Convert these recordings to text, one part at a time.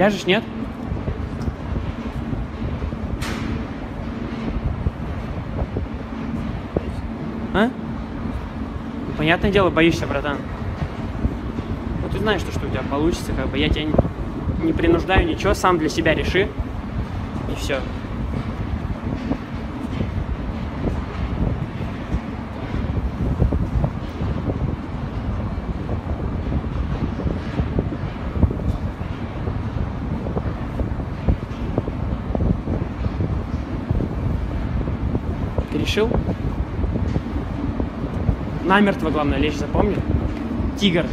Ляжешь, нет? А? Ну, понятное дело, боишься, братан. Ну, ты знаешь, что у тебя получится, как бы я тебя не принуждаю, ничего, сам для себя реши. И все. Ты решил? Намертво, главное, лечь, запомни. Тигр.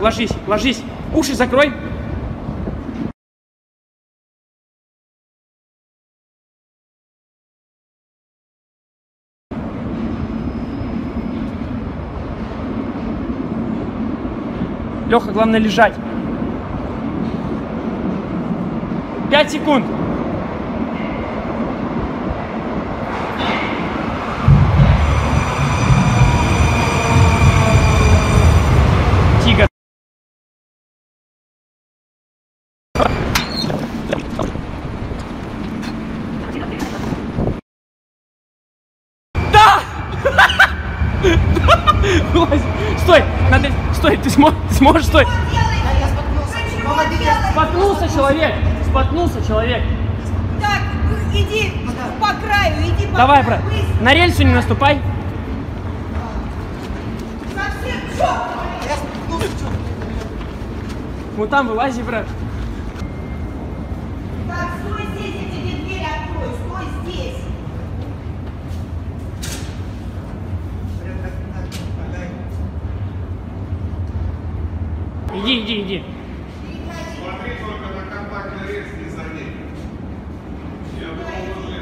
Ложись, ложись. Уши закрой. Леха, главное, лежать. 5 секунд. Стой! Надо... Стой! Ты сможешь стой! Споткнулся человек! Споткнулся человек! Так, иди по краю, иди по краю! Давай, брат! На рельсу не наступай! Вот там вылази, брат! Так, стой здесь, я тебе дверь открою! Стой здесь! Иди, иди, иди. Смотри только на компактный рельс, не за ней. Я был уже.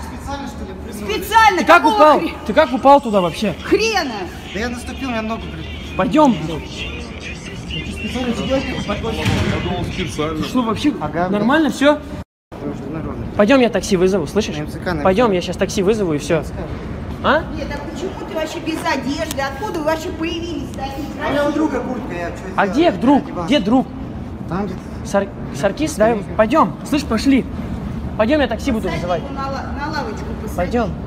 Специально, что ли? Призывали? Специально! Ты как упал? Хрена? Ты как упал туда вообще? Хрена! Да я наступил, я ногу, блин. Пойдем. Специально тебя. Что вообще? Ага, нормально, все? Пойдем, я такси вызову, слышишь? МЦК, пойдем, я сейчас такси вызову и все. А? Нет, а почему ты вообще без одежды? Откуда вы вообще появились? У меня у друга куртка, я что-то. А где друг? Где друг? Там где-то. Саркис, да? Пойдем. Слышь, пошли. Пойдем, я такси буду вызывать. На лавочку посадим. Пойдем.